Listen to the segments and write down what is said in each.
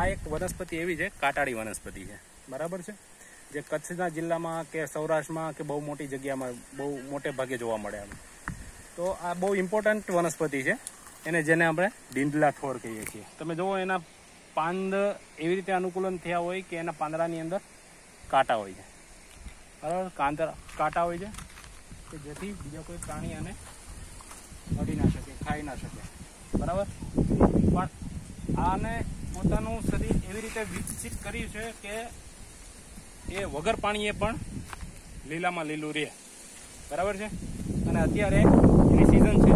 आ एक वनस्पति एवी है काटाड़ी वनस्पति है बराबर है जे कच्छना जिल्ला में के सौराष्ट्र में के बहु मोटी जगह में बहु मोटे भागे जोवा मळे। तो आ बहु इम्पोर्टंट वनस्पति है एने जेने आपणे डींडला थोर कहीए छीए। तमे जोवो एना पांद एवी रीते अनुकूलन थया होय के एना पांदरानी अंदर कांटा होय छे बराबर कांटा होय छे के जेथी बीजो कोई प्राणी आने अडी ना शके खाई ना शके बराबर। पण आने पोतानुं शरीर एवी रीते विकसित कर्युं छे के ए वगर पाणीए पण लीलामां लीलुं रहे बराबर छे। अने अत्यारे एनी सीजन छे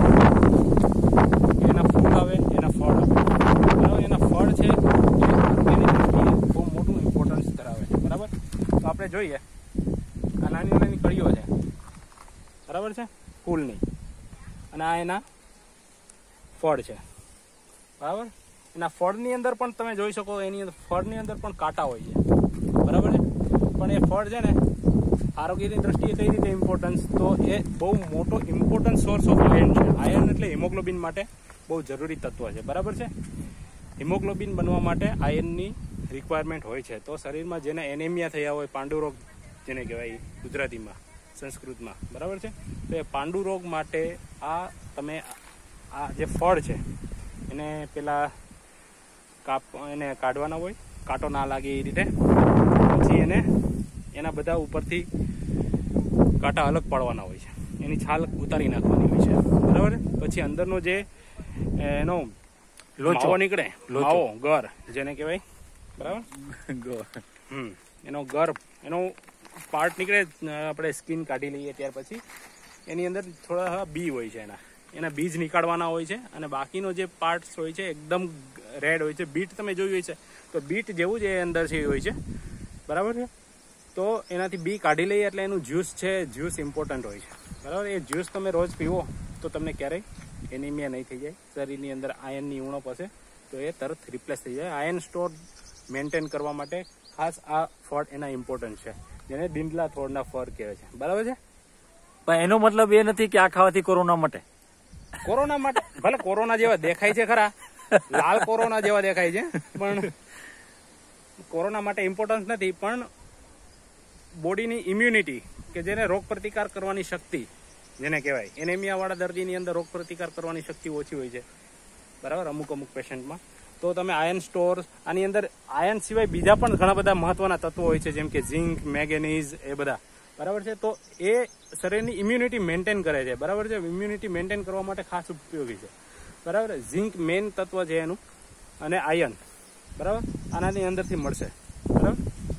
आपणे जोईए आ नानी नानी कळीओ छे बराबर छे फूलनी अने आ एना फळ छे बराबर। एना फळनी अंदर पण तमे जोई शको एनी अंदर फळनी अंदर पण कांटा होय छे बराबर छे। पण ए फळ छे ने आरोग्यनी दृष्टिए कई रीते इम्पोर्टन्स तो ए बहु मोटो इम्पोर्टन्ट सोर्स ऑफ आयरन छे। आयरन एटले हिमोग्लोबिन माटे बहु जरूरी तत्व छे बराबर छे। हिमोग्लोबिन बनवा माटे आयरननी रिक्वायरमेंट होय छे। तो शरीर में जेने एनेमिया थया होय पांडुरोग जेने कहेवाय गुजराती में संस्कृत में बराबर है। तो ये पांडुरोग माटे आ तमे आ जे फळ छे एने पेला काप एने काढवाना होय कांटो ना लागे ए रीते पछी एने एना बधा उपरथी कांटा अलग पाडवाना होय छे एनी छाल उतारी नाखवानी होय छे बराबर। पछी अंदरनो जे एनो लोचो निकळे लोचो गर जेने कहेवाय बराबर एनो गर्भ एनो पार्ट निकले अपने स्कीन काढ़ी लीए त्यार पछी एनी अंदर थोड़ा बी होय छे एना एना बीज निकाळवाना होय छे अने बाकीनो जे पार्ट्स होय छे एकदम रेड होय छे। बीट तमे जोई होय छे तो बीट जेवुं जे अंदर छे होय छे बराबर छे। तो एनाथी बी काढ़ी लईए एटले एनुं ज्यूस छे ज्यूस इम्पोर्टंट होय छे बराबर। ए ज्यूस तमे रोज पीवो तो तमने क्यारेय एनीमिया नहीं थई जाय। शरीरनी अंदर आयर्ननी उणप हशे तो ए तरत रिप्लेस थई जाय। आयर्न स्टोर मेंटेन करवा माटे खास आ फळ एना इम्पोर्टंट छे जेने डींडला थोड़ना फळ कहे छे बराबर छे। पण एनो मतलब ए नथी के आ खावाथी कोरोना माटे भले कोरोना जेवा देखाय छे खरा लाल कोरोना जेवा देखाय छे पण कोरोना माटे इम्पोर्टन्स नथी। पण बॉडीनी इम्युनिटी के जेने रोग प्रतिकार करवानी शक्ति जेने कहेवाय एनेमिया वाळा दर्दीनी अंदर रोग प्रतिकार करवानी शक्ति ओછી होय छे बराबर अमुक पेशेंटमां। तो तमे आयर्न स्टोर आनी अंदर आयर्न सिवाय बीजा पण घणा बधा महत्वना तत्वो होय छे जेम के जिंक मैंगनीज ए बधा बराबर छे। तो ए शरीरनी इम्युनिटी मेंटेन करे छे बराबर छे। इम्युनिटी मेंटेन करवा माटे खास उपयोगी छे बराबर। जिंक मेन तत्व छे एनुं अने आयर्न बराबर आनानी अंदरथी मळशे बराबर।